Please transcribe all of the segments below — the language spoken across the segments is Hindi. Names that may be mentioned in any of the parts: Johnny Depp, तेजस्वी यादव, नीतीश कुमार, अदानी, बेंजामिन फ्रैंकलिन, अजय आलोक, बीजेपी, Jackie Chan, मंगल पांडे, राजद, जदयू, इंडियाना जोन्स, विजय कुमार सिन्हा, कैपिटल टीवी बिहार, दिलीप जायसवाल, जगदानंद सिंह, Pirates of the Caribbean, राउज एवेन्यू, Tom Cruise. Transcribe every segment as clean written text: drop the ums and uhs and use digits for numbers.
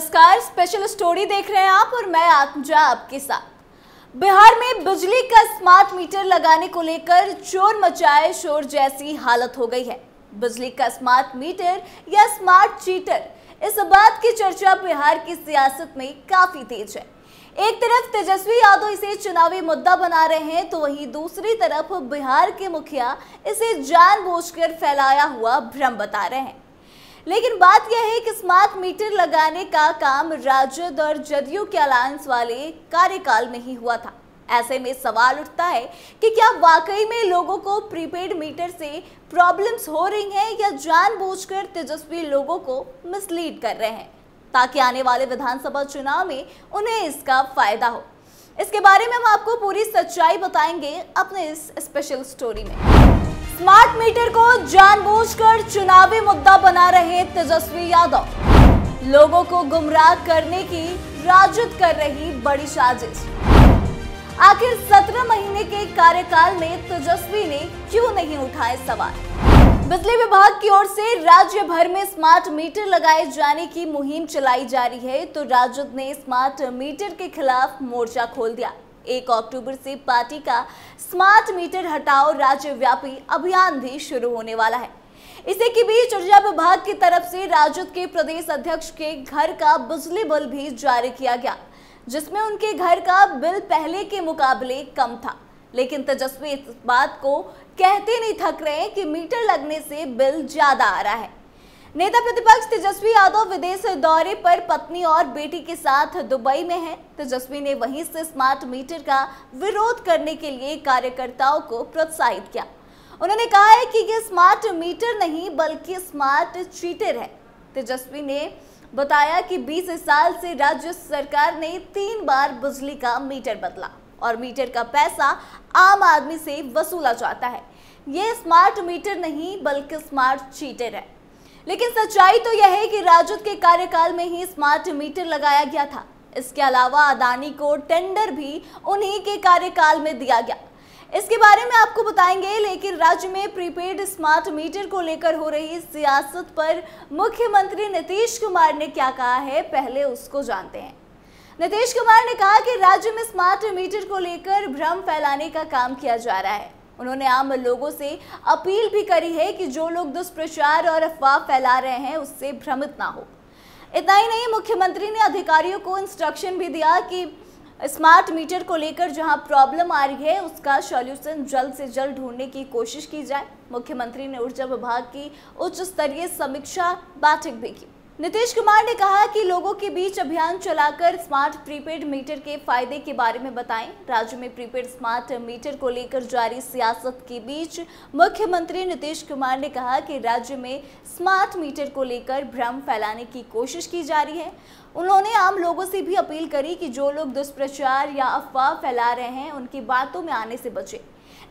नमस्कार, स्पेशल स्टोरी देख रहे हैं आप और मैं आत्मजा आपके साथ। बिहार में बिजली का स्मार्ट मीटर लगाने को लेकर चोर मचाए शोर जैसी हालत हो गई है। बिजली का स्मार्ट मीटर या स्मार्ट चीटर, इस बात की चर्चा बिहार की सियासत में काफी तेज है। एक तरफ तेजस्वी यादव इसे चुनावी मुद्दा बना रहे हैं तो वहीं दूसरी तरफ बिहार के मुखिया इसे जानबूझकर फैलाया हुआ भ्रम बता रहे हैं। लेकिन बात यह है कि स्मार्ट मीटर लगाने का काम राजद और जदयू के अलायंस वाले कार्यकाल में ही हुआ था। ऐसे में सवाल उठता है कि क्या वाकई में लोगों को प्रीपेड मीटर से प्रॉब्लम्स हो रही हैं या जानबूझकर तेजस्वी लोगों को मिसलीड कर रहे हैं ताकि आने वाले विधानसभा चुनाव में उन्हें इसका फायदा हो। इसके बारे में हम आपको पूरी सच्चाई बताएंगे अपने इस स्पेशल स्टोरी में। स्मार्ट मीटर को जानबूझकर चुनावी मुद्दा बना रहे तेजस्वी यादव, लोगों को गुमराह करने की राजद कर रही बड़ी साजिश। आखिर 17 महीने के कार्यकाल में तेजस्वी ने क्यों नहीं उठाए सवाल। बिजली विभाग की ओर से राज्य भर में स्मार्ट मीटर लगाए जाने की मुहिम चलाई जा रही है तो राजद ने स्मार्ट मीटर के खिलाफ मोर्चा खोल दिया। 1 अक्टूबर से पार्टी का स्मार्ट मीटर हटाओ राज्यव्यापी अभियान भी शुरू होने वाला है। इसी के बीच ऊर्जा विभाग की तरफ से राजद के प्रदेश अध्यक्ष के घर का बिजली बिल भी जारी किया गया, जिसमें उनके घर का बिल पहले के मुकाबले कम था। लेकिन तेजस्वी इस बात को कहते नहीं थक रहे कि मीटर लगने से बिल ज्यादा आ रहा है। नेता प्रतिपक्ष तेजस्वी यादव विदेश दौरे पर पत्नी और बेटी के साथ दुबई में हैं। तेजस्वी ने वहीं से स्मार्ट मीटर का विरोध करने के लिए कार्यकर्ताओं को प्रोत्साहित किया। उन्होंने कहा है कि ये स्मार्ट मीटर नहीं बल्कि स्मार्ट चीटर है। तेजस्वी ने बताया कि 20 साल से राज्य सरकार ने 3 बार बिजली का मीटर बदला और मीटर का पैसा आम आदमी से वसूला जाता है। ये स्मार्ट मीटर नहीं बल्कि स्मार्ट चीटर है। लेकिन सच्चाई तो यह है कि राजद के कार्यकाल में ही स्मार्ट मीटर लगाया गया था। इसके अलावा अदानी को टेंडर भी उन्हीं के कार्यकाल में दिया गया। इसके बारे में आपको बताएंगे। लेकिन राज्य में प्रीपेड स्मार्ट मीटर को लेकर हो रही सियासत पर मुख्यमंत्री नीतीश कुमार ने क्या कहा है, पहले उसको जानते हैं। नीतीश कुमार ने कहा कि राज्य में स्मार्ट मीटर को लेकर भ्रम फैलाने का काम किया जा रहा है। उन्होंने आम लोगों से अपील भी करी है कि जो लोग दुष्प्रचार और अफवाह फैला रहे हैं उससे भ्रमित ना हो। इतना ही नहीं, मुख्यमंत्री ने अधिकारियों को इंस्ट्रक्शन भी दिया कि स्मार्ट मीटर को लेकर जहां प्रॉब्लम आ रही है उसका सॉल्यूशन जल्द से जल्द ढूंढने की कोशिश की जाए। मुख्यमंत्री ने ऊर्जा विभाग की उच्च स्तरीय समीक्षा बैठक भी की। नीतीश कुमार ने कहा कि लोगों के बीच अभियान चलाकर स्मार्ट प्रीपेड मीटर के फायदे के बारे में बताएं। राज्य में प्रीपेड स्मार्ट मीटर को लेकर जारी सियासत के बीच मुख्यमंत्री नीतीश कुमार ने कहा कि राज्य में स्मार्ट मीटर को लेकर भ्रम फैलाने की कोशिश की जा रही है। उन्होंने आम लोगों से भी अपील करी कि जो लोग दुष्प्रचार या अफवाह फैला रहे हैं उनकी बातों में आने से बचें।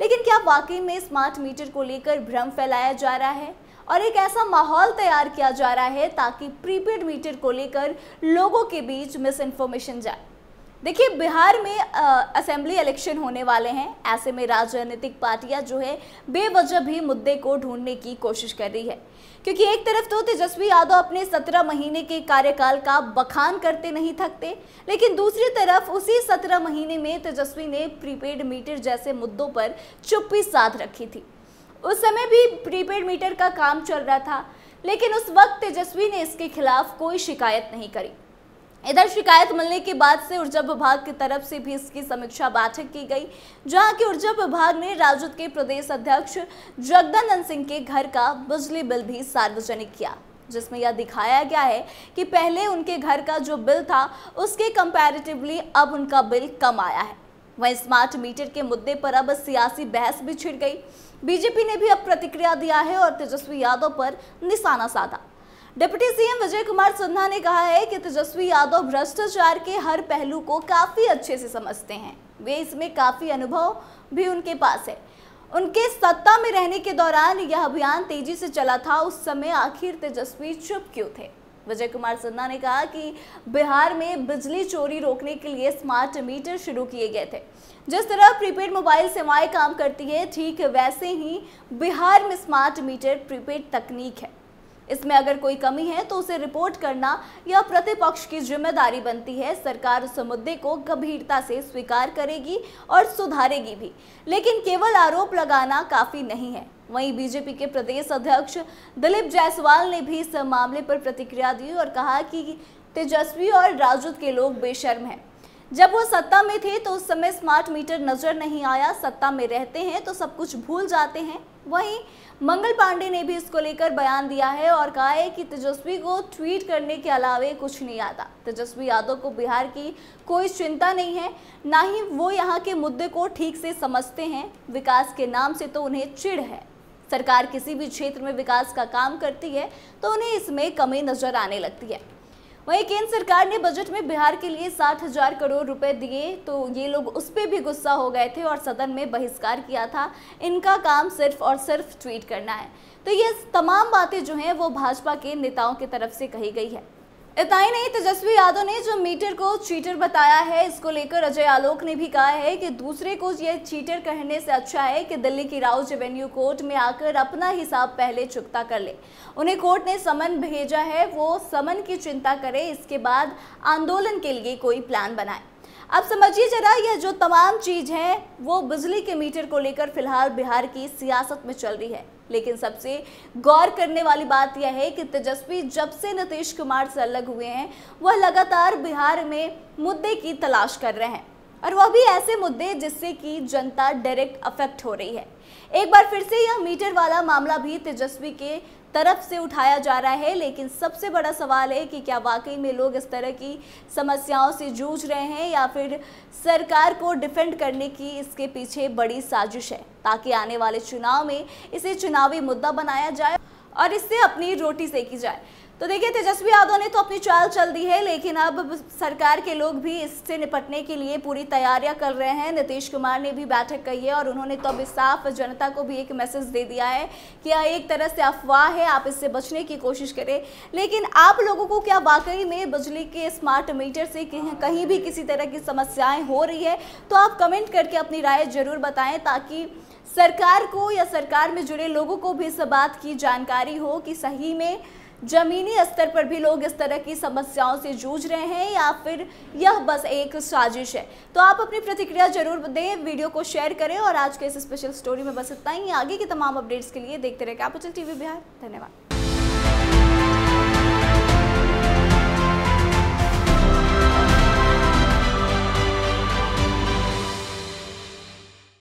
लेकिन क्या वाकई में स्मार्ट मीटर को लेकर भ्रम फैलाया जा रहा है और एक ऐसा माहौल तैयार किया जा रहा है ताकि प्रीपेड मीटर को लेकर लोगों के बीच मिस इन्फॉर्मेशन जाए? देखिए, बिहार में असेंबली इलेक्शन होने वाले हैं। ऐसे में राजनीतिक पार्टियां जो है बेवजह भी मुद्दे को ढूंढने की कोशिश कर रही है, क्योंकि एक तरफ तो तेजस्वी यादव अपने 17 महीने के कार्यकाल का बखान करते नहीं थकते, लेकिन दूसरी तरफ उसी 17 महीने में तेजस्वी ने प्रीपेड मीटर जैसे मुद्दों पर चुप्पी साध रखी थी। उस समय भी प्रीपेड मीटर का काम चल रहा था, लेकिन उस वक्त तेजस्वी ने इसके खिलाफ कोई शिकायत नहीं करी। इधर शिकायत मिलने के बाद से ऊर्जा विभाग की तरफ से भी इसकी समीक्षा बैठक की गई, जहां की ऊर्जा विभाग ने राजद के प्रदेश अध्यक्ष जगदानंद सिंह के घर का बिजली बिल भी सार्वजनिक किया, जिसमें यह दिखाया गया है कि पहले उनके घर का जो बिल था उसके कंपैरेटिवली अब उनका बिल कम आया है। वहीं स्मार्ट मीटर के मुद्दे पर अब सियासी बहस भी छिड़ गई। बीजेपी ने भी अब प्रतिक्रिया दिया है और तेजस्वी यादव पर निशाना साधा। डिप्टी सीएम विजय कुमार सिन्हा ने कहा है कि तेजस्वी यादव भ्रष्टाचार के हर पहलू को काफी अच्छे से समझते हैं। वे इसमें काफी अनुभव भी उनके पास है। उनके सत्ता में रहने के दौरान यह अभियान तेजी से चला था। उस समय आखिर तेजस्वी चुप क्यों थे? विजय कुमार सिन्हा ने कहा कि बिहार में बिजली चोरी रोकने के लिए स्मार्ट मीटर शुरू किए गए थे। जिस तरह प्रीपेड मोबाइल सेवाएं काम करती है, ठीक वैसे ही बिहार में स्मार्ट मीटर प्रीपेड तकनीक है। इसमें अगर कोई कमी है तो उसे रिपोर्ट करना यह प्रतिपक्ष की जिम्मेदारी बनती है। सरकार उस मुद्दे को गंभीरता से स्वीकार करेगी और सुधारेगी भी, लेकिन केवल आरोप लगाना काफी नहीं है। वहीं बीजेपी के प्रदेश अध्यक्ष दिलीप जायसवाल ने भी इस मामले पर प्रतिक्रिया दी और कहा कि तेजस्वी और राजद के लोग बेशर्म हैं। जब वो सत्ता में थे तो उस समय स्मार्ट मीटर नजर नहीं आया, सत्ता में रहते हैं तो सब कुछ भूल जाते हैं। वहीं मंगल पांडे ने भी इसको लेकर बयान दिया है और कहा है कि तेजस्वी को ट्वीट करने के अलावा कुछ नहीं आता। तेजस्वी यादव को बिहार की कोई चिंता नहीं है, ना ही वो यहाँ के मुद्दे को ठीक से समझते हैं। विकास के नाम से तो उन्हें चिढ़ है। सरकार किसी भी क्षेत्र में विकास का काम करती है तो उन्हें इसमें कमी नजर आने लगती है। वहीं केंद्र सरकार ने बजट में बिहार के लिए 60,000 करोड़ रुपए दिए तो ये लोग उस पर भी गुस्सा हो गए थे और सदन में बहिष्कार किया था। इनका काम सिर्फ और सिर्फ ट्वीट करना है। तो ये तमाम बातें जो हैं वो भाजपा के नेताओं की तरफ से कही गई है। इतना ही नहीं, तेजस्वी यादव ने जो मीटर को चीटर बताया है, इसको लेकर अजय आलोक ने भी कहा है कि दूसरे को ये चीटर कहने से अच्छा है कि दिल्ली की राउज एवेन्यू कोर्ट में आकर अपना हिसाब पहले चुकता कर ले। उन्हें कोर्ट ने समन भेजा है, वो समन की चिंता करे, इसके बाद आंदोलन के लिए कोई प्लान बनाए। अब समझिए जरा, यह जो तमाम चीज़ है वो बिजली के मीटर को लेकर फिलहाल बिहार की सियासत में चल रही है। लेकिन सबसे गौर करने वाली बात यह है कि तेजस्वी जब से नीतीश कुमार से अलग हुए हैं वह लगातार बिहार में मुद्दे की तलाश कर रहे हैं, और वह भी ऐसे मुद्दे जिससे कि जनता डायरेक्ट अफेक्ट हो रही है। एक बार फिर से यह मीटर वाला मामला भी तेजस्वी के तरफ से उठाया जा रहा है, लेकिन सबसे बड़ा सवाल है कि क्या वाकई में लोग इस तरह की समस्याओं से जूझ रहे हैं या फिर सरकार को डिफेंड करने की इसके पीछे बड़ी साजिश है, ताकि आने वाले चुनाव में इसे चुनावी मुद्दा बनाया जाए और इससे अपनी रोटी सेकी जाए। तो देखिए, तेजस्वी यादव ने तो अपनी चाल चल दी है, लेकिन अब सरकार के लोग भी इससे निपटने के लिए पूरी तैयारियां कर रहे हैं। नीतीश कुमार ने भी बैठक कही है और उन्होंने तो अब साफ जनता को भी एक मैसेज दे दिया है कि यह एक तरह से अफवाह है, आप इससे बचने की कोशिश करें। लेकिन आप लोगों को क्या वाकई में बिजली के स्मार्ट मीटर से कहीं भी किसी तरह की समस्याएँ हो रही है तो आप कमेंट करके अपनी राय जरूर बताएँ, ताकि सरकार को या सरकार में जुड़े लोगों को भी इस बात की जानकारी हो कि सही में जमीनी स्तर पर भी लोग इस तरह की समस्याओं से जूझ रहे हैं या फिर यह बस एक साजिश है। तो आप अपनी प्रतिक्रिया जरूर दें, वीडियो को शेयर करें और आज के इस स्पेशल स्टोरी में बस इतना ही। आगे की तमाम अपडेट्स के लिए देखते रहे कैपिटल टीवी बिहार। धन्यवाद।